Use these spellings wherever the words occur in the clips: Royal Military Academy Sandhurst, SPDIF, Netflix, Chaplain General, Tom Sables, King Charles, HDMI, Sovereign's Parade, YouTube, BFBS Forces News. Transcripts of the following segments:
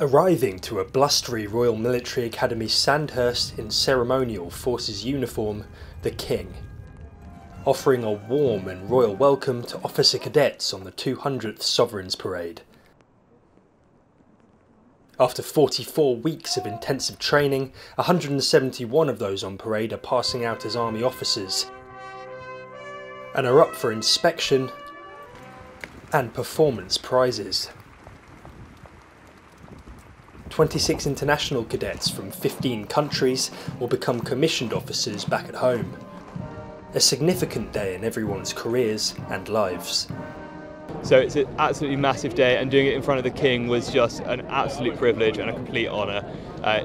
Arriving to a blustery Royal Military Academy Sandhurst in ceremonial forces uniform, the King, offering a warm and royal welcome to officer cadets on the 200th Sovereign's Parade. After 44 weeks of intensive training, 171 of those on parade are passing out as army officers and are up for inspection and performance prizes. 26 international cadets from 15 countries will become commissioned officers back at home. A significant day in everyone's careers and lives. So it's an absolutely massive day, and doing it in front of the King was just an absolute privilege and a complete honour.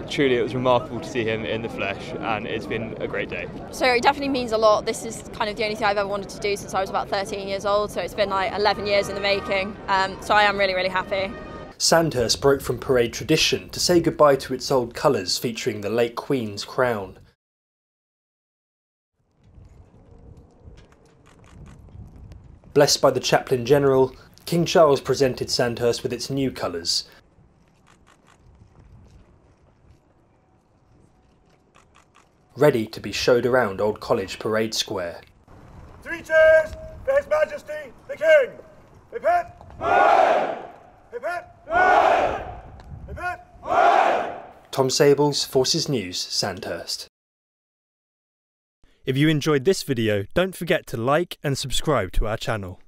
Truly, it was remarkable to see him in the flesh, and it's been a great day. So it definitely means a lot. This is kind of the only thing I've ever wanted to do since I was about 13 years old, so it's been like 11 years in the making, so I am really, really happy. Sandhurst broke from parade tradition to say goodbye to its old colours featuring the late Queen's crown. Blessed by the Chaplain General, King Charles presented Sandhurst with its new colours. Ready to be showed around Old College Parade Square. Three cheers for His Majesty the King! Hip hip! Hooray! Hip hip! Hooray! Hip hip! Hooray! Tom Sables, Forces News, Sandhurst. If you enjoyed this video, don't forget to like and subscribe to our channel.